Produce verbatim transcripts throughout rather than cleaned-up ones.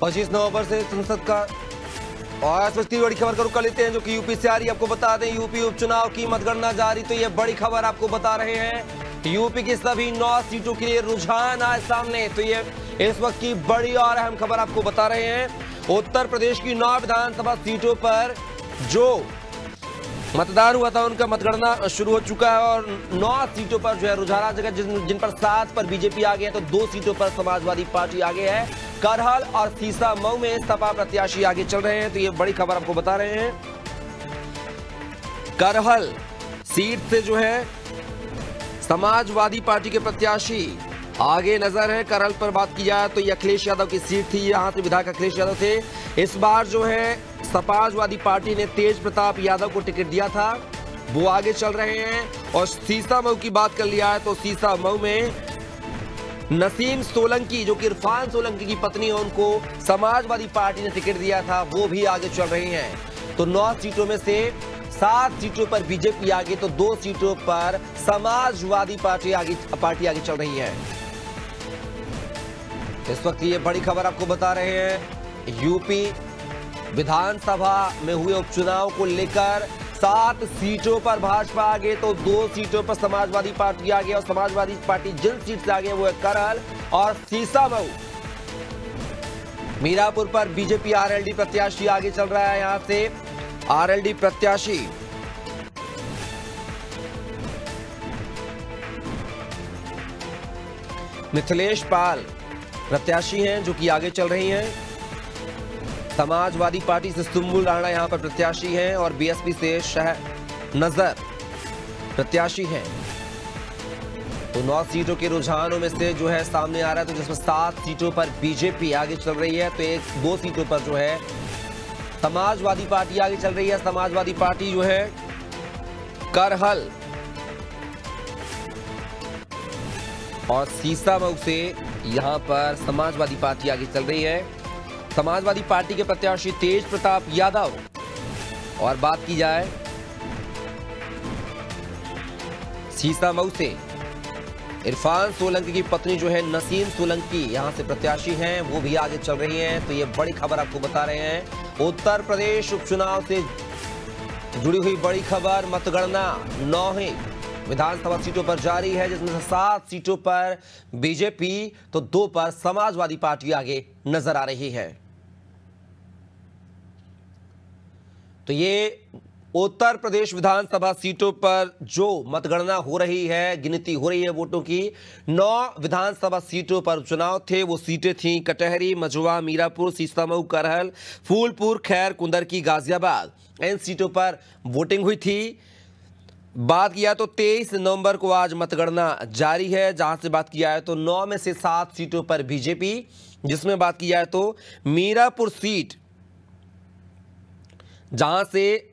पच्चीस नवंबर से संसद का और तीसरी बड़ी खबर का रुख कर लेते हैं जो कि यूपी से आ रही है। आपको बता दें यूपी उपचुनाव की मतगणना जारी, तो ये बड़ी खबर आपको बता रहे हैं। यूपी की सभी नौ सीटों के लिए रुझान आए सामने, तो ये इस वक्त की बड़ी और अहम खबर आपको बता रहे हैं। उत्तर प्रदेश की नौ विधानसभा सीटों पर जो मतदान हुआ था उनका मतगणना शुरू हो चुका है और नौ सीटों पर जो है रुझान आ चुका है, जिन, जिन पर सात पर बीजेपी आ गया है, तो दो सीटों पर समाजवादी पार्टी आगे है। करहल और सीसामऊ में सपा प्रत्याशी आगे चल रहे हैं, तो ये बड़ी खबर आपको बता रहे हैं। करहल सीट से जो है समाजवादी पार्टी के प्रत्याशी आगे नजर है। करहल पर बात की जाए तो ये अखिलेश यादव की सीट थी, यहाँ से विधायक अखिलेश यादव थे। इस बार जो है समाजवादी पार्टी ने तेज प्रताप यादव को टिकट दिया था, वो आगे चल रहे हैं। और सीसामऊ की बात कर लिया है तो सीसामऊ में नसीम सोलंकी जो कि इरफान सोलंकी की पत्नी है, उनको समाजवादी पार्टी ने टिकट दिया था, वो भी आगे चल रही हैं। तो नौ सीटों में से सात सीटों पर बीजेपी आगे, तो दो सीटों पर समाजवादी पार्टी आगे पार्टी आगे चल रही है। इस वक्त ये बड़ी खबर आपको बता रहे हैं। यूपी विधानसभा में हुए उपचुनाव को लेकर सात सीटों पर भाजपा आगे, तो दो सीटों पर समाजवादी पार्टी आगे। और समाजवादी पार्टी जिन सीट से आगे वो है करहल और सीसामऊ। मीरापुर पर बीजेपी आरएलडी प्रत्याशी आगे चल रहा है, यहाँ से आरएलडी प्रत्याशी मिथिलेश पाल प्रत्याशी हैं जो कि आगे चल रही हैं। समाजवादी पार्टी से सुम्बुल राणा यहाँ पर प्रत्याशी हैं और बीएसपी से शह नजर प्रत्याशी हैं। तो नौ सीटों के रुझानों में से जो है सामने आ रहा है, तो जिसमें सात सीटों पर बीजेपी आगे चल रही है, तो एक दो सीटों पर जो है समाजवादी पार्टी आगे चल रही है। समाजवादी पार्टी जो है करहल और सीसामऊ से यहां पर समाजवादी पार्टी आगे चल रही है। समाजवादी पार्टी के प्रत्याशी तेज प्रताप यादव। और बात की जाए सीसामऊ से इरफान सोलंकी की पत्नी जो है नसीम सोलंकी, यहां से प्रत्याशी हैं, वो भी आगे चल रही हैं। तो ये बड़ी खबर आपको बता रहे हैं। उत्तर प्रदेश उपचुनाव से जुड़ी हुई बड़ी खबर, मतगणना नौ ही विधानसभा सीटों पर जारी है, जिसमें से सात सीटों पर बीजेपी तो दो पर समाजवादी पार्टी आगे नजर आ रही है। तो ये उत्तर प्रदेश विधानसभा सीटों पर जो मतगणना हो रही है, गिनती हो रही है वोटों की। नौ विधानसभा सीटों पर उपचुनाव थे, वो सीटें थीं कटेहरी, मझवां, मीरापुर, सीसामऊ, करहल, फूलपुर, खैर, कुंदरकी, गाजियाबाद। इन सीटों पर वोटिंग हुई थी। बात किया तो तेईस नवंबर को आज मतगणना जारी है, जहां से बात किया है तो नौ में से सात सीटों पर बीजेपी, जिसमें बात किया है तो मीरापुर सीट जहां से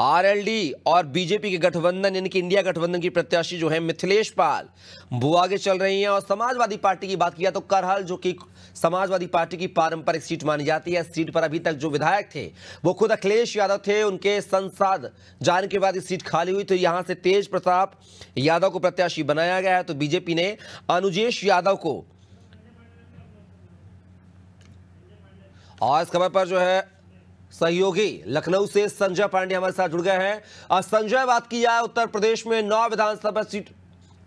आरएलडी और बीजेपी के गठबंधन यानी कि इंडिया गठबंधन की प्रत्याशी जो है मिथिलेश पाल, वो आगे चल रही हैं। और समाजवादी पार्टी की बात किया तो करहल जो कि समाजवादी पार्टी की पारंपरिक सीट मानी जाती है, इस सीट पर अभी तक जो विधायक थे वो खुद अखिलेश यादव थे, उनके संसद जाने के बाद ये सीट खाली हुई, तो यहाँ से तेज प्रताप यादव को प्रत्याशी बनाया गया है। तो बीजेपी ने अनुजेश यादव को। और इस खबर पर जो है सहयोगी लखनऊ से संजय पांडे हमारे साथ जुड़ गए हैं। और संजय, बात की जाए उत्तर प्रदेश में नौ विधानसभा सीट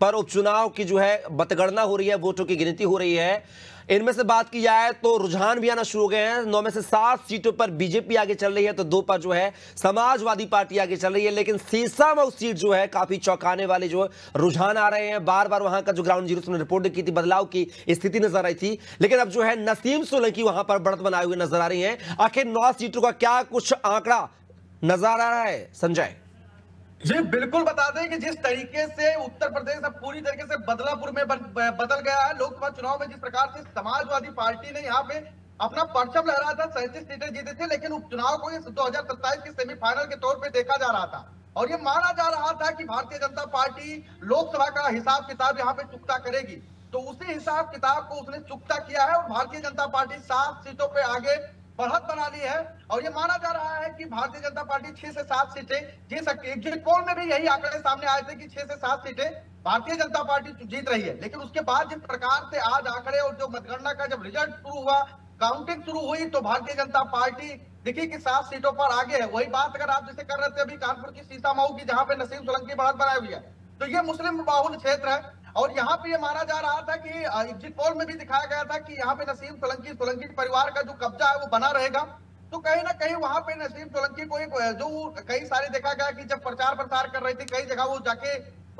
पर उपचुनाव की जो है मतगणना हो रही है, वोटों की गिनती हो रही है, इनमें से बात की जाए तो रुझान भी आना शुरू हो गए हैं। नौ में से सात सीटों पर बीजेपी आगे चल रही है, तो दो पर जो है समाजवादी पार्टी आगे चल रही है। लेकिन सीसामऊ सीट जो है काफी चौंकाने वाले जो रुझान आ रहे हैं। बार बार वहां का जो ग्राउंड जीरो ने रिपोर्ट की थी, बदलाव की स्थिति नजर आई थी, लेकिन अब जो है नसीम सोलंकी वहां पर बढ़त बनाए हुए नजर आ रही है। आखिर नौ सीटों का क्या कुछ आंकड़ा नजर आ रहा है संजय? जी बिल्कुल, बता दें कि जिस तरीके से उत्तर प्रदेश अब पूरी तरीके से बदलापुर में बदल गया है। लोकसभा चुनाव में जिस प्रकार से समाजवादी पार्टी ने यहाँ पे अपना परचम लहराया था, सैंतीस सीटें जीती थी, लेकिन उपचुनाव को दो हजार सत्ताईस के सेमीफाइनल के तौर पे देखा जा रहा था और ये माना जा रहा था कि भारतीय जनता पार्टी लोकसभा का हिसाब किताब यहाँ पे चुकता करेगी, तो उसी हिसाब किताब को उसने चुकता किया है और भारतीय जनता पार्टी सात सीटों पर आगे बढ़त बना ली है। और ये माना जा रहा है कि भारतीय जनता पार्टी छह से सात सीटें जीत सकती है। एग्जिट पोल में भी यही आंकड़े सामने आए थे कि छह से सात सीटें भारतीय जनता पार्टी जीत रही है, लेकिन उसके बाद जिस प्रकार से आज आंकड़े और जो मतगणना का जब रिजल्ट शुरू हुआ, काउंटिंग शुरू हुई तो भारतीय जनता पार्टी देखिए कि सात सीटों पर आगे है। वही बात अगर आप जैसे कर रहे थे अभी कानपुर की सीसामऊ की, जहाँ पे नसीम सोलंकी बढ़त बनाई हुई है, तो ये मुस्लिम बाहुल क्षेत्र है। और यहाँ पे ये माना जा रहा था कि एग्जिट पोल में भी दिखाया गया था कि यहाँ पे नसीम सोलंकी सोलंकी परिवार का जो कब्जा है वो बना रहेगा। तो कहीं ना कहीं वहां पे नसीम सोलंकी को एक जो कई सारे देखा गया कि जब प्रचार प्रसार कर रही थी कई जगह वो जाके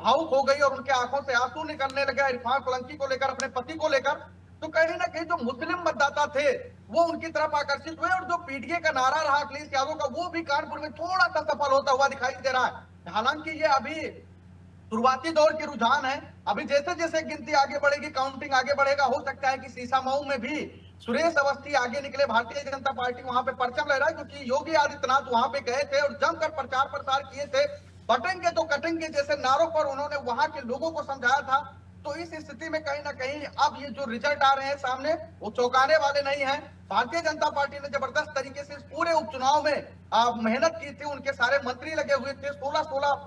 भावुक हो गई और उनके आंखों से आंसू निकलने लगे इरफान सोलंकी को लेकर, अपने पति को लेकर। तो कहीं ना कहीं जो मुस्लिम मतदाता थे वो उनकी तरफ आकर्षित हुए और जो पीटीए का नारा रहा अखिलेश यादव का वो भी कानपुर में थोड़ा सा सफल होता हुआ दिखाई दे रहा है। हालांकि ये अभी शुरुआती दौर की रुझान है, अभी जैसे जैसे गिनती आगे बढ़ेगी, काउंटिंग आगे बढ़ेगा, हो सकता है कि सीसामऊ में भी सुरेश अवस्थी आगे निकले। भारतीय जनता पार्टी वहां पे परचम लहरा है क्योंकि योगी आदित्यनाथ वहां पे गए थे और जमकर प्रचार प्रसार किए थे। बटेंगे तो कटेंगे जैसे नारों पर उन्होंने वहां के लोगों को समझाया था। तो इस स्थिति में कहीं ना कहीं अब ये जो रिजल्ट आ रहे हैं सामने वो चौंकाने वाले नहीं है। भारतीय जनता पार्टी ने जबरदस्त तरीके से इस पूरे उपचुनाव में मेहनत की थी, उनके सारे मंत्री लगे हुए थे, सोलह सोलह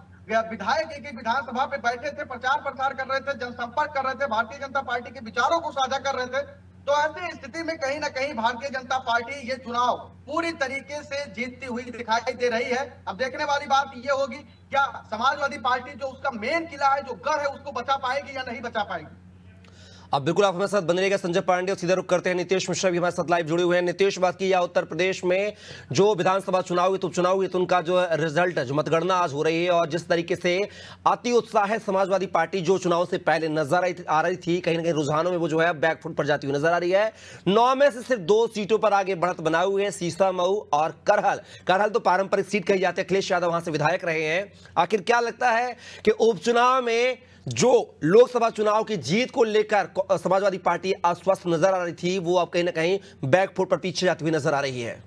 विधायक एक विधानसभा पे बैठे थे, प्रचार प्रसार कर रहे थे, जनसंपर्क कर रहे थे, भारतीय जनता पार्टी के विचारों को साझा कर रहे थे। तो ऐसी स्थिति में कहीं ना कहीं भारतीय जनता पार्टी ये चुनाव पूरी तरीके से जीतती हुई दिखाई दे रही है। अब देखने वाली बात ये होगी क्या समाजवादी पार्टी जो उसका मेन किला है, जो गढ़ है, उसको बचा पाएगी या नहीं बचा पाएगी। अब बिल्कुल आप हमारे साथ बने रहिएगा संजय पांडे, और सीधा रुख करते हैं नीतीश मिश्रा भी हमारे साथ लाइव जुड़े हुए हैं। नीतीश, बात की या उत्तर प्रदेश में जो विधानसभा चुनाव हुए, तो उपचुनाव हुए, तो उनका जो रिजल्ट है, जो मतगणना आज हो रही है, और जिस तरीके से अति उत्साह समाजवादी पार्टी जो चुनाव से पहले नजर आ रही थी, कहीं ना कहीं रुझानों में वो जो है बैकफुट पर जाती हुई नजर आ रही है। नौ में से सिर्फ दो सीटों पर आगे बढ़त बनाए हुए है, सीसामऊ और करहल। करहल तो पारंपरिक सीट कही जाती है, अखिलेश यादव वहां से विधायक रहे हैं। आखिर क्या लगता है कि उपचुनाव में जो लोकसभा चुनाव की जीत को लेकर समाजवादी पार्टी अस्वस्थ नजर आ रही थी, वो अब कहीं ना कहीं बैकफुट पर पीछे जाती हुई नजर आ रही है?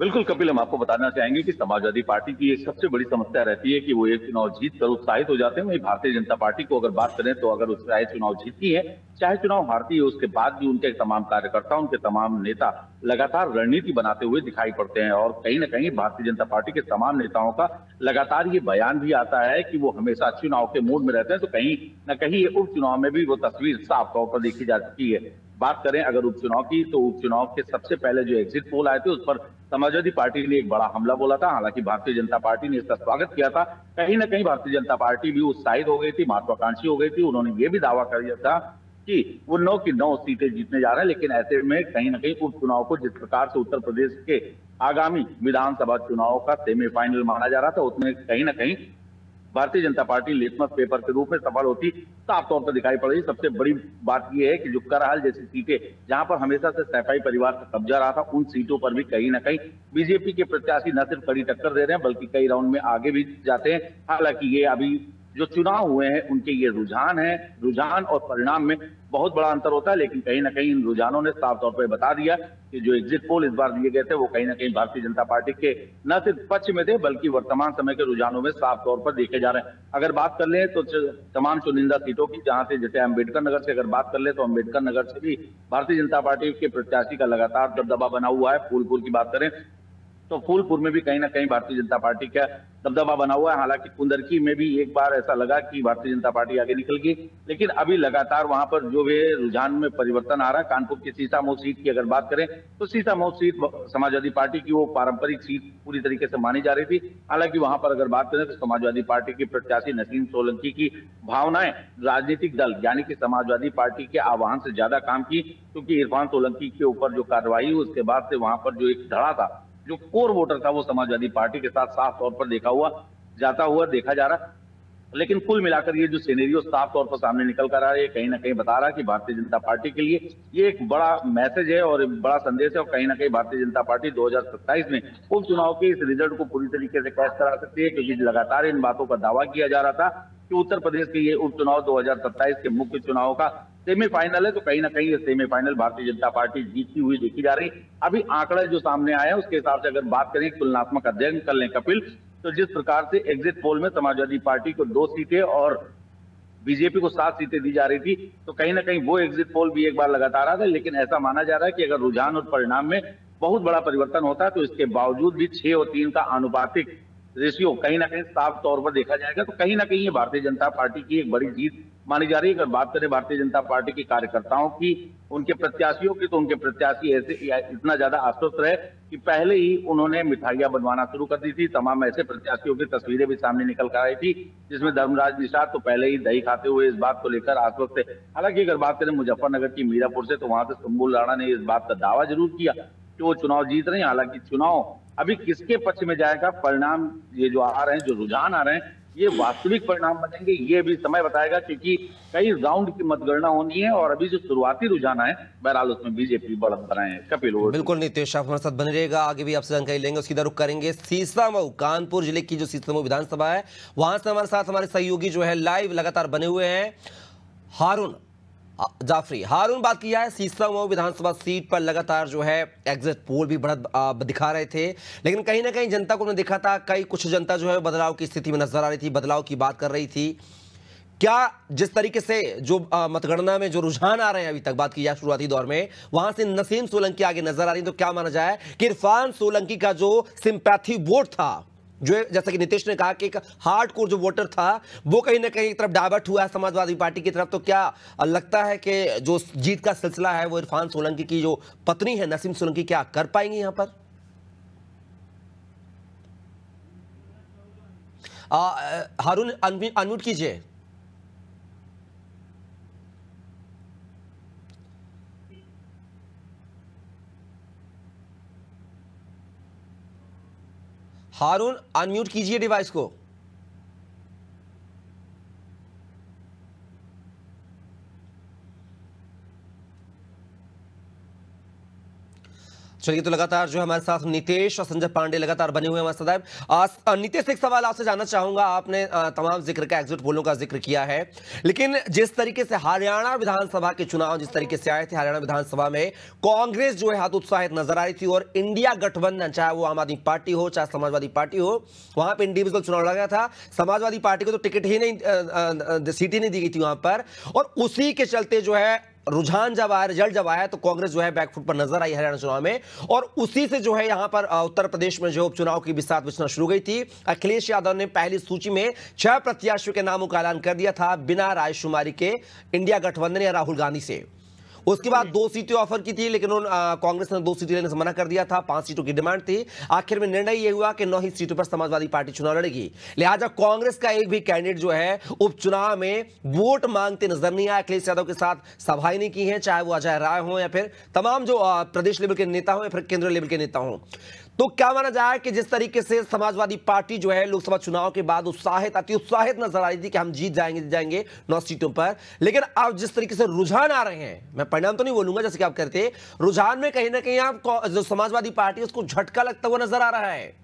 बिल्कुल कपिल, हम आपको बताना चाहेंगे कि समाजवादी पार्टी की एक सबसे बड़ी समस्या रहती है कि वो एक चुनाव जीत कर उत्साहित हो जाते हैं। वहीं भारतीय जनता पार्टी को अगर बात करें तो अगर उत्साहित चुनाव जीतती है, चाहे चुनाव हारती है, उसके बाद भी उनके तमाम कार्यकर्ता, उनके तमाम नेता लगातार रणनीति बनाते हुए दिखाई पड़ते हैं। और कहीं ना कहीं भारतीय जनता पार्टी के तमाम नेताओं का लगातार ये बयान भी आता है कि वो हमेशा चुनाव के मूड में रहते हैं। तो कहीं ना कहीं ये उपचुनाव में भी वो तस्वीर साफ तौर पर देखी जा चुकी है। बात करें अगर उपचुनाव की, तो उपचुनाव के सबसे पहले जो एग्जिट पोल आए थे उस पर समाजवादी पार्टी ने एक बड़ा हमला बोला था। हालांकि भारतीय जनता पार्टी ने इसका स्वागत किया था। कहीं ना कहीं भारतीय जनता पार्टी भी उत्साहित हो गई थी, महत्वाकांक्षी हो गई थी। उन्होंने ये भी दावा कर दिया था कि वो नौ की नौ सीटें जीतने जा रहे हैं। लेकिन ऐसे में कहीं ना कहीं उपचुनाव को जिस प्रकार से उत्तर प्रदेश के आगामी विधानसभा चुनाव का सेमीफाइनल माना जा रहा था, उसमें कहीं ना कहीं Bharatiya Janata party litmus paper के रूप में सफल होती साफ तौर पर दिखाई पड़ रही। सबसे बड़ी बात यह है कि जो करहल जैसी सीटें जहां पर हमेशा से सैपाई परिवार का कब्जा रहा था, उन सीटों पर भी कहीं ना कहीं बीजेपी के प्रत्याशी न सिर्फ कड़ी टक्कर दे रहे हैं बल्कि कई राउंड में आगे भी जाते हैं। हालांकि ये अभी जो चुनाव हुए हैं उनके ये रुझान है, रुझान और परिणाम में बहुत बड़ा अंतर होता है। लेकिन कहीं ना कहीं इन रुझानों ने साफ तौर पर बता दिया कि जो एग्जिट पोल इस बार दिए गए थे वो कहीं ना कहीं भारतीय जनता पार्टी के न सिर्फ पक्ष में थे बल्कि वर्तमान समय के रुझानों में साफ तौर पर देखे जा रहे हैं। अगर बात कर लें तो तमाम चुनिंदा सीटों की, जहां से जैसे अम्बेडकर नगर से अगर बात कर ले तो अम्बेडकर नगर से भी भारतीय जनता पार्टी के प्रत्याशी का लगातार दबदबा बना हुआ है। फूलपुर की बात करें तो फूलपुर में भी कहीं ना कहीं भारतीय जनता पार्टी का दबदबा बना हुआ है। हालांकि कुंदरकी में भी एक बार ऐसा लगा कि भारतीय जनता पार्टी आगे निकल गई, लेकिन अभी लगातार वहां पर जो भी रुझान में परिवर्तन आ रहा है। कानपुर की सीसामऊ सीट की अगर बात करें तो सीसामऊ सीट समाजवादी पार्टी की वो पारंपरिक सीट पूरी तरीके से मानी जा रही थी। हालांकि वहां पर अगर बात करें तो समाजवादी पार्टी के प्रत्याशी नसीम सोलंकी की भावनाएं राजनीतिक दल यानी कि समाजवादी पार्टी के आह्वान से ज्यादा काम की, क्योंकि इरफान सोलंकी के ऊपर जो कार्रवाई हुई उसके बाद से वहां पर जो एक धड़ा था, जो कोर वोटर था, वो समाजवादी पार्टी के साथ साफ तौर पर देखा हुआ जाता हुआ देखा जा रहा। लेकिन कुल मिलाकर ये जो सिनेरियो साफ तौर पर सामने निकल कर आ रहा है कहीं ना कहीं बता रहा है कि भारतीय जनता पार्टी के लिए ये एक बड़ा मैसेज है और बड़ा संदेश है। और कहीं ना कहीं भारतीय जनता पार्टी दो हज़ार सत्ताईस में उपचुनाव के इस रिजल्ट को पूरी तरीके से कैश करा सकती है, क्योंकि लगातार इन बातों का दावा किया जा रहा था कि उत्तर प्रदेश के ये उपचुनाव दो हज़ार सत्ताईस के मुख्य चुनाव का सेमीफाइनल है। तो कहीं ना कहीं ये सेमीफाइनल भारतीय जनता पार्टी जीतती हुई देखी जा रही। अभी आंकड़ा जो सामने आया है उसके हिसाब से अगर बात करें, तुलनात्मक अध्ययन कर लें कपिल, तो जिस प्रकार से एग्जिट पोल में समाजवादी पार्टी को दो सीटें और बीजेपी को सात सीटें दी जा रही थी, तो कहीं ना कहीं वो एग्जिट पोल भी एक बार लगातार आ था। लेकिन ऐसा माना जा रहा है कि अगर रुझान और परिणाम में बहुत बड़ा परिवर्तन होता है तो इसके बावजूद भी छह और तीन का आनुपातिक रेशियो कहीं ना कहीं साफ तौर पर देखा जाएगा। तो कहीं ना कहीं ये भारतीय जनता पार्टी की एक बड़ी जीत मानी जा रही है। अगर बात करें भारतीय जनता पार्टी के कार्यकर्ताओं की, उनके प्रत्याशियों की, तो उनके प्रत्याशी ऐसे इतना ज्यादा आश्वस्त रहे कि पहले ही उन्होंने मिठाइयां बनवाना शुरू कर दी थी। तमाम ऐसे प्रत्याशियों की तस्वीरें भी सामने निकल कर आई थी, जिसमें धर्मराज निषाद तो पहले ही दही खाते हुए इस बात को लेकर आश्वस्त थे। हालांकि अगर बात करें मुजफ्फरनगर की मीरापुर से, तो वहां से सुम्बुल राणा ने इस बात का दावा जरूर किया कि वो चुनाव जीत रहे हैं। हालांकि चुनाव अभी किसके पक्ष में जाएगा, परिणाम ये जो आ रहे हैं, जो रुझान आ रहे हैं, ये वास्तविक परिणाम बनेंगे ये भी समय बताएगा, क्योंकि कई राउंड की मतगणना होनी है और अभी जो शुरुआती रुझान है, बहरहाल उसमें बीजेपी बढ़त बनाए हैं। कपिल बिल्कुल नीतीश आप हमारे साथ बने रहेगा, आगे भी आपसे जानकारी लेंगे, उसकी रुख करेंगे। सीसामऊ कानपुर जिले की जो सीसामऊ विधानसभा है, वहां से हमारे साथ हमारे सहयोगी जो है लाइव लगातार बने हुए हैं हारून जाफरी। हारून बात किया है सीसामऊ विधानसभा सीट पर, लगातार जो है एग्जिट पोल भी बढ़त दिखा रहे थे, लेकिन कहीं ना कहीं जनता को उन्हें दिखा था, कई कुछ जनता जो है बदलाव की स्थिति में नजर आ रही थी, बदलाव की बात कर रही थी। क्या जिस तरीके से जो मतगणना में जो रुझान आ रहे हैं, अभी तक बात की जाए शुरुआती दौर में, वहां से नसीम सोलंकी आगे नजर आ रही, तो क्या माना जाए कि इरफान सोलंकी का जो सिंपैथी वोट था, जो जैसा कि नीतीश ने कहा कि एक हार्ड कोर जो वोटर था, वो कहीं ना कहीं एक तरफ डाइवर्ट हुआ है समाजवादी पार्टी की तरफ, तो क्या लगता है कि जो जीत का सिलसिला है वो इरफान सोलंकी की जो पत्नी है नसीम सोलंकी क्या कर पाएंगी यहाँ पर? हारून अनम्यूट कीजिए। हारून अनम्यूट कीजिए डिवाइस को। चलिए, तो लगातार जो हमारे साथ नीतीश और संजय पांडे लगातार बने हुए हैं हमारे साथ। नीतीश, एक सवाल आपसे जानना चाहूंगा, आपने तमाम जिक्र का एग्जिट पोलों का जिक्र किया है, लेकिन जिस तरीके से हरियाणा विधानसभा के चुनाव जिस तरीके से आए थे, हरियाणा विधानसभा में कांग्रेस जो है हतोत्साहित नजर आ रही थी और इंडिया गठबंधन, चाहे वो आम आदमी पार्टी हो चाहे समाजवादी पार्टी हो, वहां पर इंडिविजुअल चुनाव लड़ा गया था। समाजवादी पार्टी को तो टिकट ही नहीं, सीट ही नहीं दी गई थी वहां पर, और उसी के चलते जो है रुझान जब आया, रिजल्ट जब आया, तो कांग्रेस जो है बैकफुट पर नजर आई हरियाणा चुनाव में, और उसी से जो है यहाँ पर उत्तर प्रदेश में जो उपचुनाव की बिसात बिछना शुरू गई थी। अखिलेश यादव ने पहली सूची में छह प्रत्याशियों के नामों का ऐलान कर दिया था बिना रायशुमारी के, इंडिया गठबंधन या राहुल गांधी से। उसके बाद दो सीटें ऑफर की थी, लेकिन कांग्रेस ने दो सीटें लेने से मना कर दिया था, पांच सीटों की डिमांड थी। आखिर में निर्णय यह हुआ कि नौ ही सीटों पर समाजवादी पार्टी चुनाव लड़ेगी, लिहाजा कांग्रेस का एक भी कैंडिडेट जो है उपचुनाव में वोट मांगते नजर नहीं आया। अखिलेश यादव के साथ सभाएं नहीं की हैं, चाहे वो अजय राय हो या फिर तमाम जो प्रदेश लेवल के नेता हो या फिर केंद्रीय लेवल के नेता हो। तो क्या माना जाए कि जिस तरीके से समाजवादी पार्टी जो है लोकसभा चुनाव के बाद उत्साहित अति उत्साहित नजर आ रही थी कि हम जीत जाएंगे जीत जाएंगे नौ सीटों पर, लेकिन अब जिस तरीके से रुझान आ रहे हैं, मैं परिणाम तो नहीं बोलूंगा जैसे कि आप कहते, रुझान में कहीं ना कहीं आप जो समाजवादी पार्टी उसको झटका लगता हुआ नजर आ रहा है।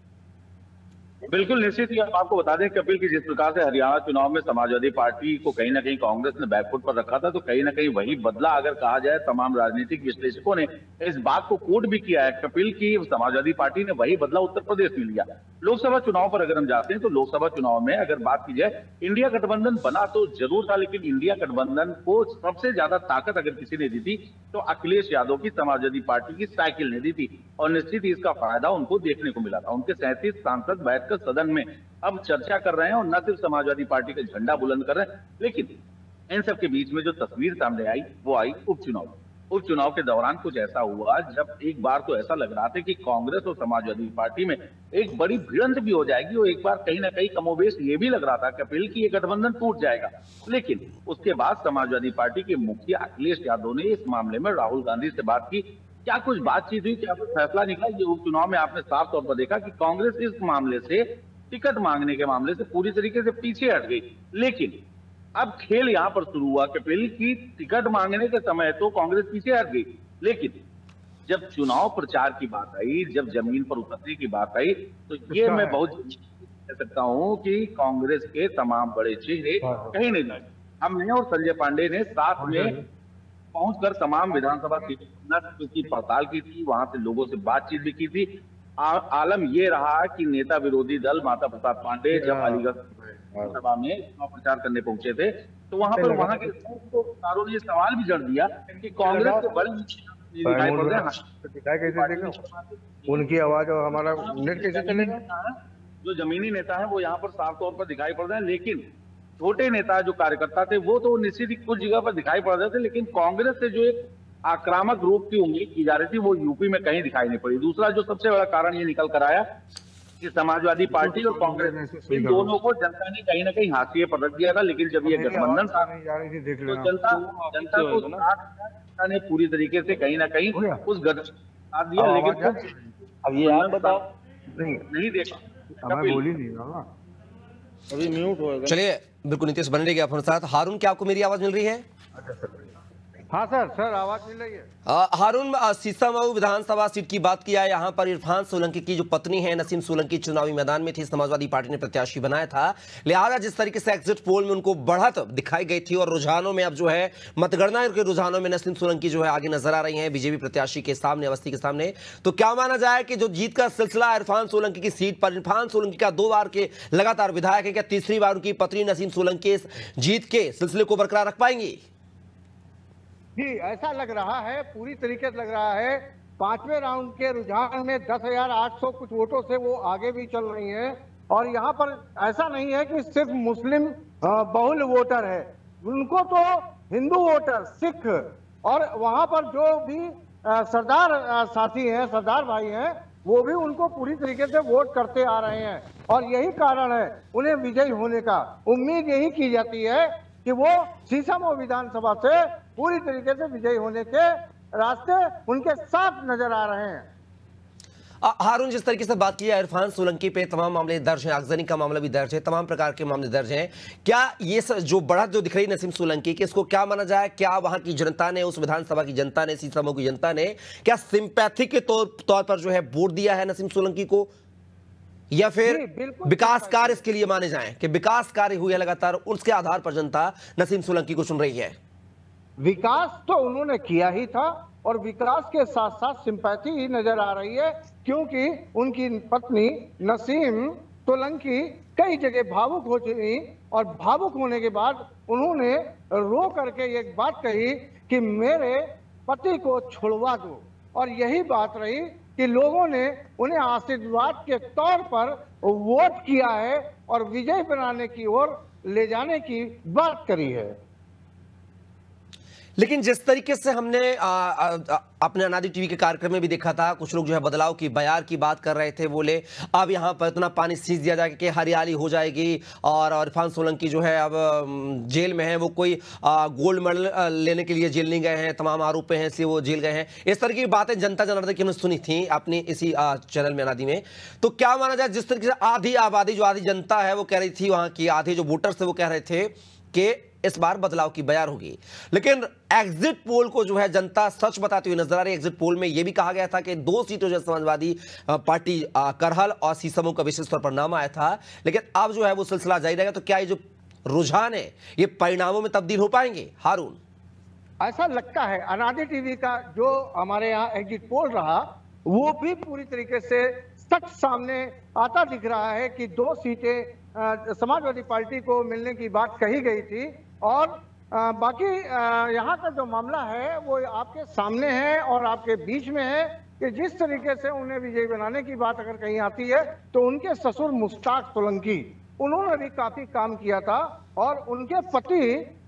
बिल्कुल निश्चित ही आपको बता दें कपिल की, जिस प्रकार से हरियाणा चुनाव में समाजवादी पार्टी को कहीं ना कहीं कांग्रेस ने बैकफुट पर रखा था, तो कहीं ना कहीं वही बदला अगर कहा जाए, तमाम राजनीतिक विश्लेषकों ने इस बात को कोट भी किया है कपिल की, समाजवादी पार्टी ने वही बदला उत्तर प्रदेश में लिया। लोकसभा चुनाव पर अगर हम जाते हैं, तो लोकसभा चुनाव में अगर बात की जाए, इंडिया गठबंधन बना तो जरूर था, लेकिन इंडिया गठबंधन को सबसे ज्यादा ताकत अगर किसी ने दी थी तो अखिलेश यादव की समाजवादी पार्टी की साइकिल ने दी थी, और निश्चित ही इसका फायदा उनको देखने को मिला था। उनके सैंतीस सांसद बैठकर सदन में अब चर्चा कर रहे हैं और न सिर्फ समाजवादी पार्टी का झंडा बुलंद कर रहे हैं, लेकिन इन सब के बीच में जो तस्वीर सामने आई वो आई उपचुनाव। उपचुनाव के दौरान कुछ ऐसा हुआ, जब एक बार तो ऐसा लग रहा था कि कांग्रेस और समाजवादी पार्टी में एक बड़ी भिड़ंत भी हो जाएगी, और एक बार कहीं ना कहीं कमोबेश ये भी लग रहा था कपिल की ये गठबंधन टूट जाएगा, लेकिन उसके बाद समाजवादी पार्टी के मुखिया अखिलेश यादव ने इस मामले में राहुल गांधी से बात की। क्या कुछ बातचीत हुई, क्या कुछ फैसला निकला, ये उपचुनाव में आपने साफ तौर पर देखा कि कांग्रेस इस मामले से, टिकट मांगने के मामले से पूरी तरीके से पीछे हट गई। लेकिन अब खेल यहाँ पर शुरू हुआ कपिल की, टिकट मांगने के समय तो कांग्रेस पीछे हट गई, लेकिन जब चुनाव प्रचार की बात आई, जब जमीन पर उतरने की बात आई, तो ये मैं बहुत कह सकता हूँ कि कांग्रेस के तमाम बड़े चेहरे कहीं नहीं जाए, हमने और संजय पांडे ने साथ में पहुंचकर तमाम विधानसभा सीटों की पड़ताल की थी, वहां से लोगों से बातचीत भी की थी। आ, आलम ये रहा कि नेता विरोधी दल माता प्रसाद पांडे जब अलीगढ़ सभा में चुनाव प्रचार करने पहुंचे थे, तो वहां पर वहां के नेताओं ने सवाल भी जड़ दिया कि कांग्रेस के बड़े उनकी आवाज और हमारा नेट कैसे चलेगा, जो जमीनी नेता है वो यहाँ पर साफ तौर पर दिखाई पड़ रहे हैं, लेकिन छोटे नेता जो कार्यकर्ता थे वो तो निश्चित ही कुछ जगह पर दिखाई पड़ रहे थे, लेकिन कांग्रेस से जो एक आक्रामक रूप की उम्मीद की जा रही थी वो यूपी में कहीं दिखाई नहीं पड़ी। दूसरा जो सबसे बड़ा कारण ये निकल कर आया कि समाजवादी पार्टी और कांग्रेस इन दोनों को जनता ने कहीं ना कहीं हाशिए पर रख दिया था, लेकिन जब ये गठबंधन था तो जनता जनता को जनता ने पूरी तरीके से कहीं ना कहीं उस गठबंधन दिया, लेकिन अब ये आप बताओ नहीं देखा बोली नहीं अभी म्यूट हो गया। चलिए बिल्कुल नीतीश बन रही है साथ। हारून क्या आपको मेरी आवाज मिल रही है? हाँ सर सर आवाज मिल रही है। आ, हारून सीसामऊ विधानसभा सीट की बात किया, यहाँ पर इरफान सोलंकी की जो पत्नी है नसीम सोलंकी चुनावी मैदान में थी, समाजवादी पार्टी ने प्रत्याशी बनाया था, लिहाजा जिस तरीके से एग्जिट पोल में उनको बढ़त दिखाई गई थी और रुझानों में अब जो है मतगणना के रुझानों में नसीम सोलंकी जो है आगे नजर आ रही है बीजेपी प्रत्याशी के सामने, अवस्थी के सामने, तो क्या माना जाए कि जो जीत का सिलसिला इरफान सोलंकी की सीट पर, इरफान सोलंकी का दो बार के लगातार विधायक है, क्या तीसरी बार उनकी पत्नी नसीम सोलंकी जीत के सिलसिले को बरकरार रख पाएंगी? जी ऐसा लग रहा है, पूरी तरीके से लग रहा है। पांचवें राउंड के रुझान में दस हजार आठ सौ कुछ वोटों से वो आगे भी चल रही हैं और यहाँ पर ऐसा नहीं है कि सिर्फ मुस्लिम बहुल वोटर है, उनको तो हिंदू वोटर, सिख और वहाँ पर जो भी सरदार साथी हैं, सरदार भाई हैं, वो भी उनको पूरी तरीके से वोट करते आ रहे हैं और यही कारण है उन्हें विजयी होने का। उम्मीद यही की जाती है कि वो सीसामऊ विधानसभा से पूरी तरीके से विजयी होने के रास्ते उनके साथ नजर आ रहे हैं। हारून जिस तरीके से बात किया इरफान सोलंकी पे तमाम मामले दर्ज हैं, आगजनी का मामला भी दर्ज है, तमाम प्रकार के मामले दर्ज हैं, क्या ये जो बढ़त जो दिख रही नसीम सोलंकी की इसको क्या माना जाए? क्या वहां की जनता ने, उस विधानसभा की जनता ने, सीसामऊ की जनता ने क्या सिंपैथी के तौर तौर पर जो है वोट दिया है नसीम सोलंकी को, या फिर विकास कार्य इसके लिए माने जाएं कि विकास कार्य हुए लगातार उसके आधार पर जनता नसीम सोलंकी को चुन रही है? विकास तो उन्होंने किया ही था और विकास के साथ साथ सिंपैथी ही नजर आ रही है, क्योंकि उनकी पत्नी नसीम सोलंकी कई जगह भावुक हो चुकी और भावुक होने के बाद उन्होंने रो करके एक बात कही कि मेरे पति को छुड़वा दो और यही बात रही कि लोगों ने उन्हें आशीर्वाद के तौर पर वोट किया है और विजय बनाने की ओर ले जाने की बात करी है। लेकिन जिस तरीके से हमने अपने अनादि टीवी के कार्यक्रम में भी देखा था, कुछ लोग जो है बदलाव की बयार की बात कर रहे थे, बोले अब यहाँ पर इतना पानी सींच दिया जाएगा कि हरियाली हो जाएगी और इरफान सोलंकी जो है अब जेल में है, वो कोई गोल्ड मेडल लेने के लिए जेल नहीं गए हैं, तमाम आरोप हैं इसलिए वो जेल गए हैं, इस तरह की बातें जनता जनार्दन की हमने सुनी थी अपनी इसी चैनल में अनादि में। तो क्या माना जाए जिस तरीके से आधी आबादी जो आधी जनता है वो कह रही थी, वहाँ की आधे जो वोटर्स थे वो कह रहे थे कि इस बार बदलाव की बयार होगी, लेकिन एग्जिट पोल को जो है जनता सच बताती हुई नजर आ रही है। एग्जिट पोल में यह भी कहा गया था कि दो सीटों जो समाजवादी पार्टी करहल और सीसामऊ का विशेष तौर पर नाम आया था, लेकिन अब जो है वो सिलसिला जारी रहेगा, तो क्या ये जो रुझान है ये परिणामों में तब्दील हो पाएंगे हारून? ऐसा लगता है। अनादि टीवी का जो हमारे यहाँ एग्जिट पोल रहा वो भी पूरी तरीके से सच सामने आता दिख रहा है कि दो सीटें समाजवादी पार्टी को मिलने की बात कही गई थी और आ, बाकी यहाँ का जो मामला है वो आपके सामने है और आपके बीच में है कि जिस तरीके से उन्हें विजयी बनाने की बात अगर कहीं आती है तो उनके ससुर मुश्ताक तुलंकी, उन्होंने भी काफी काम किया था और उनके पति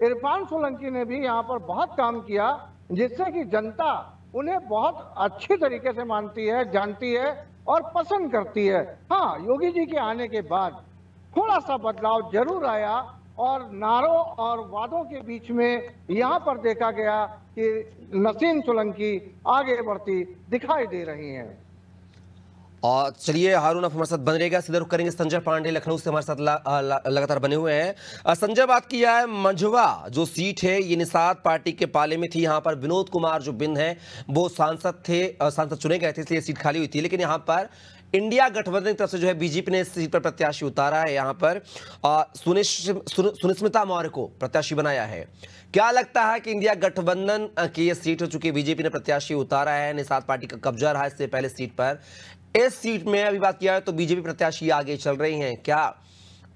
इरफान सोलंकी ने भी यहाँ पर बहुत काम किया, जिससे कि जनता उन्हें बहुत अच्छी तरीके से मानती है, जानती है और पसंद करती है। हाँ, योगी जी के आने के बाद थोड़ा सा बदलाव जरूर आया और नारों और वादों के बीच में यहाँ पर देखा गया कि नसीम सोलंकी आगे बढ़ती दिखाई दे रही हैं। और चलिए हारून आप हमारे साथ बन रहेगा, सीधे रुख करेंगे संजय पांडे लखनऊ से हमारे साथ लगातार बने हुए हैं। संजय, बात किया है मझवां जो सीट है ये निषाद पार्टी के पाले में थी, यहाँ पर विनोद कुमार जो बिंद हैं वो सांसद थे, सांसद चुने गए थे इसलिए सीट खाली हुई थी, लेकिन यहाँ पर इंडिया गठबंधन की तरफ से जो है बीजेपी ने इस सीट पर प्रत्याशी उतारा है, यहाँ पर सुनिस्मिता मौर्य को प्रत्याशी बनाया है। क्या लगता है कि इंडिया गठबंधन की ये सीट हो चुकी है, बीजेपी ने प्रत्याशी उतारा है, निषाद पार्टी का कब्जा रहा इससे पहले सीट पर, इस सीट में अभी बात किया है तो बीजेपी प्रत्याशी आगे चल रही हैं, क्या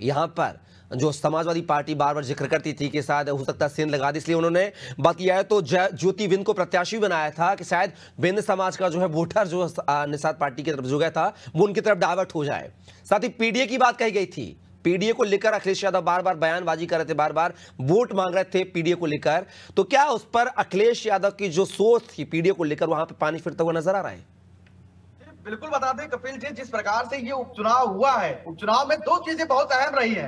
यहाँ पर जो समाजवादी पार्टी बार बार जिक्र करती थी कि शायद हो सकता है सेंध लगा दी, इसलिए उन्होंने बात किया है तो ज्योति बिंद को प्रत्याशी बनाया था कि शायद बिंद समाज का जो है वोटर जो निषाद पार्टी की तरफ जो गया था वो उनकी तरफ डाइवर्ट हो जाए, साथ ही पीडीए की बात कही गई थी पीडीए को लेकर अखिलेश यादव बार बार बयानबाजी कर रहे थे, बार बार वोट मांग रहे थे पीडीए को लेकर, तो क्या उस पर अखिलेश यादव की जो सोच थी पीडीए को लेकर वहां पे पानी फिरता हुआ नजर आ रहा है? बिल्कुल बता दें कपिल जी, जिस प्रकार से ये उपचुनाव हुआ है, उपचुनाव में दो चीजें बहुत अहम रही है।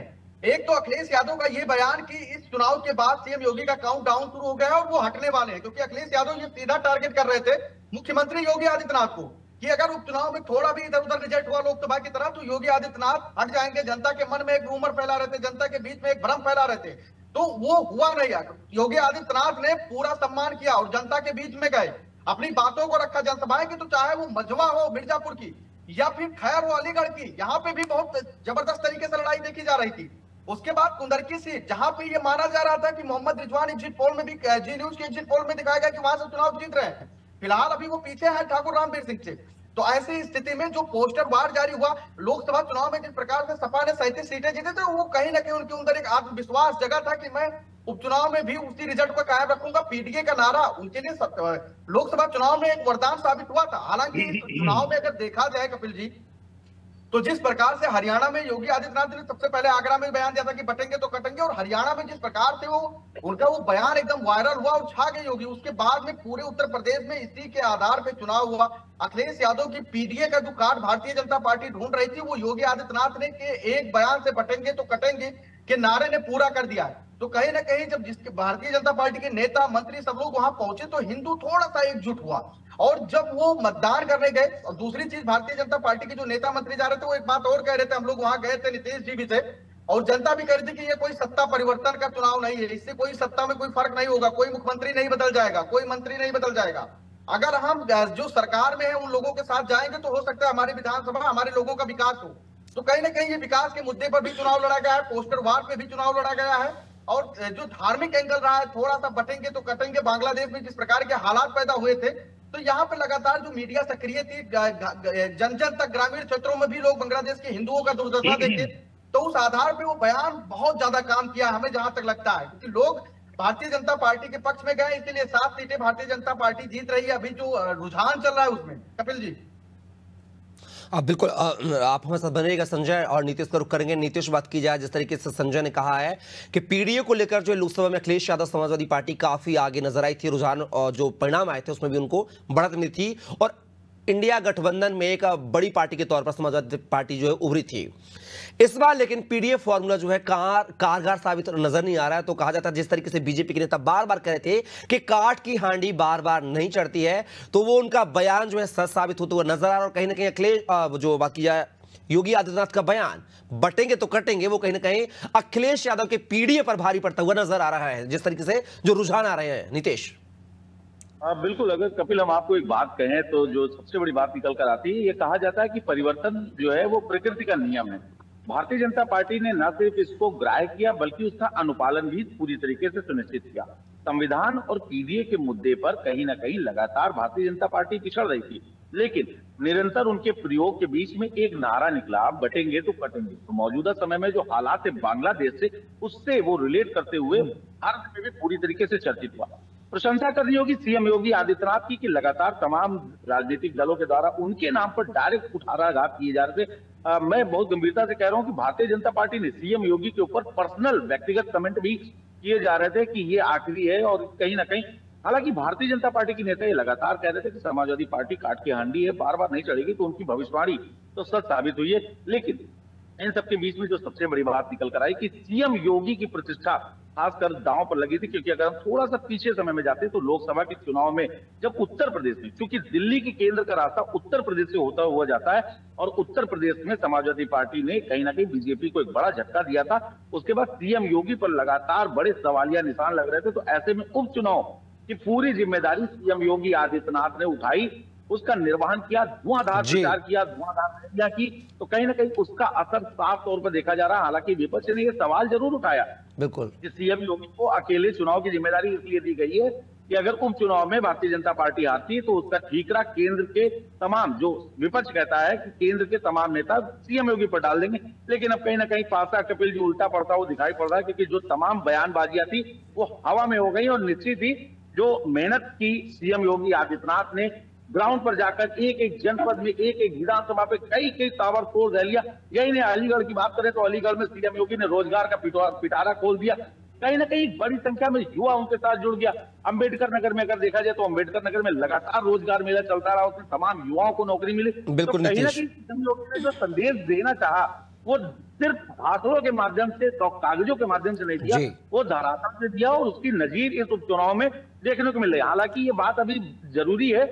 एक तो अखिलेश यादव का ये बयान कि इस चुनाव के बाद सीएम योगी का काउंटडाउन शुरू हो गया है और वो हटने वाले हैं, क्योंकि अखिलेश यादव ये सीधा टारगेट कर रहे थे मुख्यमंत्री योगी आदित्यनाथ को कि अगर उपचुनाव में थोड़ा भी इधर उधर रिजल्ट हुआ लोकसभा की तरह तो योगी आदित्यनाथ हट जाएंगे। जनता के मन में एक रूमर फैला रहे थे, जनता के बीच में एक भ्रम फैला रहे थे, तो वो हुआ नहीं। योगी आदित्यनाथ ने पूरा सम्मान किया और जनता के बीच में गए, अपनी बातों को रखा। जनसभाएं की तो चाहे वो मझवां हो मिर्जापुर की या फिर खैर हो अलीगढ़ की, यहाँ पे भी बहुत जबरदस्त तरीके से लड़ाई देखी जा रही थी। उसके बाद कुंदरकी सीट, जहां पे ये माना जा रहा था कि मोहम्मद रिजवान एग्जिट पोल में भी जी न्यूज के एग्जिट पोल में दिखाया गया कि वहां से चुनाव जीत रहे हैं, फिलहाल अभी वो पीछे है ठाकुर रामवीर सिंह से। तो ऐसी स्थिति में जो पोस्टर वार जारी हुआ लोकसभा चुनाव में, जिस प्रकार से सपा ने सैंतीस सीटें जीते थे, वो कहीं ना कहीं उनके अंदर एक आत्मविश्वास जगा था कि मैं उपचुनाव में भी उसी रिजल्ट को कायम रखूंगा। पीडीए का नारा उनके लिए लोकसभा चुनाव में एक वरदान साबित हुआ था। हालांकि चुनाव में अगर देखा जाए कपिल जी, तो जिस प्रकार से हरियाणा में योगी आदित्यनाथ ने सबसे पहले आगरा में बयान दिया था कि बटेंगे तो कटेंगे, और हरियाणा में जिस प्रकार से वो उनका वो बयान एकदम वायरल हुआ और छा गए योगी, उसके बाद में पूरे उत्तर प्रदेश में इसी के आधार पे चुनाव हुआ। अखिलेश यादव की पीडीए का जो कार्ड भारतीय जनता पार्टी ढूंढ रही थी, वो योगी आदित्यनाथ ने के एक बयान से बटेंगे तो कटेंगे के नारे ने पूरा कर दिया। तो कहीं ना कहीं जब जिसके भारतीय जनता पार्टी के नेता मंत्री सब लोग वहां पहुंचे तो हिंदू थोड़ा सा एकजुट हुआ, और जब वो मतदान करने गए। और दूसरी चीज, भारतीय जनता पार्टी के जो नेता मंत्री जा रहे थे वो एक बात और कह रहे थे, हम लोग वहां गए थे, नीतीश जी भी थे, और जनता भी कह रही थी कि ये कोई सत्ता परिवर्तन का चुनाव नहीं है, इससे कोई सत्ता में कोई फर्क नहीं होगा, कोई मुख्यमंत्री नहीं बदल जाएगा, कोई मंत्री नहीं बदल जाएगा। अगर हम जो सरकार में है उन लोगों के साथ जाएंगे तो हो सकता है हमारी विधानसभा, हमारे लोगों का विकास हो। तो कहीं ना कहीं ये विकास के मुद्दे पर भी चुनाव लड़ा गया है, पोस्टर वार पे भी चुनाव लड़ा गया है, और जो धार्मिक एंगल रहा है, थोड़ा सा बटेंगे तो कटेंगे। बांग्लादेश में जिस प्रकार के हालात पैदा हुए थे, तो यहाँ पे लगातार जो मीडिया सक्रिय थी, जन जन तक ग्रामीण क्षेत्रों में भी लोग बांग्लादेश के हिंदुओं का दुर्दशा देखे, तो उस आधार पे वो बयान बहुत ज्यादा काम किया हमें जहां तक लगता है, क्योंकि लोग भारतीय जनता पार्टी के पक्ष में गए, इसीलिए सात सीटें भारतीय जनता पार्टी जीत रही है। अभी जो रुझान चल रहा है उसमें कपिल जी, आप बिल्कुल आप हमारे साथ बनेगा। संजय और नीतीश का रुख करेंगे। नीतीश, बात की जाए जिस तरीके से संजय ने कहा है कि पीडीए को लेकर जो लोकसभा में अखिलेश यादव समाजवादी पार्टी काफी आगे नजर आई थी, रुझान और जो परिणाम आए थे उसमें भी उनको बढ़त मिली थी, और इंडिया गठबंधन में एक बड़ी पार्टी के तौर पर समाजवादी पार्टी जो है उभरी थी। इस बार लेकिन पीडीए फॉर्मूला जो है कार कारगर साबित नजर नहीं आ रहा है। तो कहा जाता है जिस तरीके से बीजेपी के नेता बार बार कह रहे थे कि काट की हांडी बार बार नहीं चढ़ती है, तो वो उनका बयान जो है सच साबित होता हुआ नजर आ रहा है। और कहीं ना कहीं अखिलेश जो बाकी जाए योगी आदित्यनाथ का बयान बटेंगे तो कटेंगे, वो कहीं ना कहीं अखिलेश यादव के पीडीए पर भारी पड़ता हुआ नजर आ रहा है, जिस तरीके से जो रुझान आ रहे हैं। नीतीश, आ, बिल्कुल, अगर कपिल हम आपको एक बात कहें तो जो सबसे बड़ी बात निकल कर आती है, ये कहा जाता है कि परिवर्तन जो है वो प्रकृति का नियम है। भारतीय जनता पार्टी ने न सिर्फ इसको ग्राह्य किया बल्कि उसका अनुपालन भी पूरी तरीके से सुनिश्चित किया। संविधान और पीडीए के मुद्दे पर कहीं ना कहीं लगातार भारतीय जनता पार्टी पिछड़ रही थी, लेकिन निरंतर उनके प्रयोग के बीच में एक नारा निकला, बटेंगे तो कटेंगे। तो मौजूदा समय में जो हालात है बांग्लादेश से, उससे वो रिलेट करते हुए भारत में भी पूरी तरीके से चर्चित हुआ। प्रशंसा करनी होगी सीएम योगी आदित्यनाथ की कि लगातार तमाम राजनीतिक दलों के द्वारा उनके नाम पर डायरेक्ट कुठाराघात किए जा रहे थे। आ, मैं बहुत गंभीरता से कह रहा हूं कि भारतीय जनता पार्टी ने सीएम योगी के ऊपर पर्सनल व्यक्तिगत कमेंट भी किए जा रहे थे कि ये आखिरी है, और कहीं ना कहीं हालांकि भारतीय जनता पार्टी के नेता ये लगातार कह रहे थे कि समाजवादी पार्टी काट के हांडी है, बार बार नहीं चढ़ेगी, तो उनकी भविष्यवाणी तो सच साबित हुई है। लेकिन इन सबके बीच में जो सबसे बड़ी बात निकल कर आई कि सीएम योगी की प्रतिष्ठा खासकर दांव पर लगी थी, क्योंकि अगर हम थोड़ा सा पीछे समय में जाते तो लोकसभा के चुनाव में जब उत्तर प्रदेश में, क्योंकि दिल्ली के केंद्र का रास्ता उत्तर प्रदेश से होता हुआ जाता है, और उत्तर प्रदेश में समाजवादी पार्टी ने कहीं ना कहीं बीजेपी को एक बड़ा झटका दिया था। उसके बाद सीएम योगी पर लगातार बड़े सवालिया निशान लग रहे थे, तो ऐसे में उपचुनाव की पूरी जिम्मेदारी सीएम योगी आदित्यनाथ ने उठाई, उसका निर्वहन किया, धुआंधार प्रचार किया, धुआंधार रैलियां की, तो कहीं ना कहीं उसका असर साफ तौर पर देखा जा रहा है। हालांकि विपक्ष ने यह सवाल जरूर उठाया, बिल्कुल, कि सीएम योगी को अकेले चुनाव की जिम्मेदारी इसलिए दी गई है कि अगर उपचुनाव में भारतीय जनता पार्टी हारती है तो उसका ठीकरा केंद्र के तमाम, जो विपक्ष कहता है कि केंद्र के तमाम नेता सीएम योगी पर डाल देंगे, लेकिन अब कहीं ना कहीं पासा कपिल जी उल्टा पड़ता हुआ दिखाई पड़ रहा है, क्योंकि जो तमाम बयानबाजियां थी वो हवा में हो गई, और निश्चित ही जो मेहनत की सीएम योगी आदित्यनाथ ने, ग्राउंड पर जाकर एक एक जनपद में, एक एक विधानसभा पे कई कई ताबड़तोड़ रैलियां। यही नहीं, अलीगढ़ की बात करें तो अलीगढ़ में सीएम योगी ने रोजगार का पिटारा खोल दिया। कहीं ना कहीं बड़ी संख्या में युवा उनके साथ जुड़ गया। अंबेडकर नगर में अगर देखा जाए तो अंबेडकर नगर में लगातार रोजगार मेला चलता रहा, उसमें तमाम युवाओं को नौकरी मिली। बिल्कुल, कहीं ना कहीं सीएम योगी ने जो संदेश देना चाहा वो सिर्फ भाषणों के माध्यम से, तो कागजों के माध्यम से नहीं दिया, वो धरातल से दिया और उसकी नजीर इस उपचुनाव में देखने को मिल रही है। हालांकि ये बात अभी जरूरी है,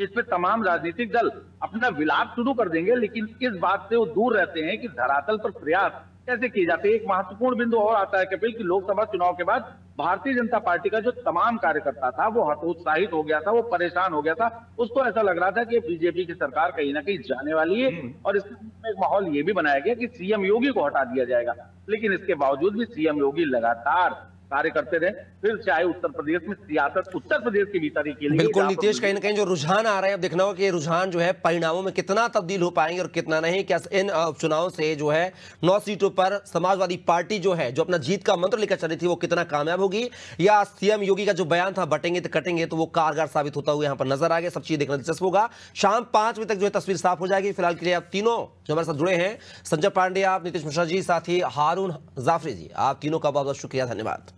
इस पे तमाम राजनीतिक दल अपना विलाप शुरू कर देंगे, लेकिन इस बात से वो दूर रहते हैं कि धरातल पर प्रयास कैसे किए जाते हैं। एक महत्वपूर्ण बिंदु और आता है कपिल कि लोकसभा चुनाव के बाद भारतीय जनता पार्टी का जो तमाम कार्यकर्ता था वो हतोत्साहित हो गया था, वो परेशान हो गया था। उसको ऐसा लग रहा था कि बीजेपी की सरकार कहीं ना कहीं जाने वाली है और इसमें एक माहौल ये भी बनाया गया कि सीएम योगी को हटा दिया जाएगा। लेकिन इसके बावजूद भी सीएम योगी लगातार कार्य करते रहे, फिर चाहे उत्तर प्रदेश में सियासत उत्तर प्रदेश के भीतर ही के लिए। बिल्कुल नीतीश, कहीं ना कहीं जो रुझान आ रहे हैं, अब देखना होगा कि ये रुझान जो है परिणामों में कितना तब्दील हो पाएंगे और कितना नहीं। क्या इन उपचुनावों से जो है नौ सीटों पर समाजवादी पार्टी जो है जो अपना जीत का मंत्र लेकर चली थी वो कितना कामयाब होगी, या सीएम योगी का जो बयान था बटेंगे तो कटेंगे तो वो कारगर साबित होता हुआ यहाँ पर नजर आ गया। सब चीज देखना दिलचस्प होगा। शाम पांच बजे तक जो है तस्वीर साफ हो जाएगी। फिलहाल के लिए आप तीनों जो हमारे साथ जुड़े हैं, संजय पांडे, आप नीतीश मिश्रा जी, साथ ही हारून जाफरी जी, आप तीनों का बहुत बहुत शुक्रिया, धन्यवाद।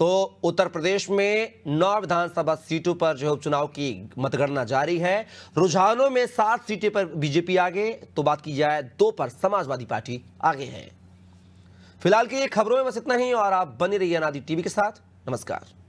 तो उत्तर प्रदेश में नौ विधानसभा सीटों पर जो है उपचुनाव की मतगणना जारी है। रुझानों में सात सीटें पर बीजेपी आगे, तो बात की जाए दो पर समाजवादी पार्टी आगे है। फिलहाल के खबरों में बस इतना ही और आप बने रहिए अनादि टीवी के साथ। नमस्कार।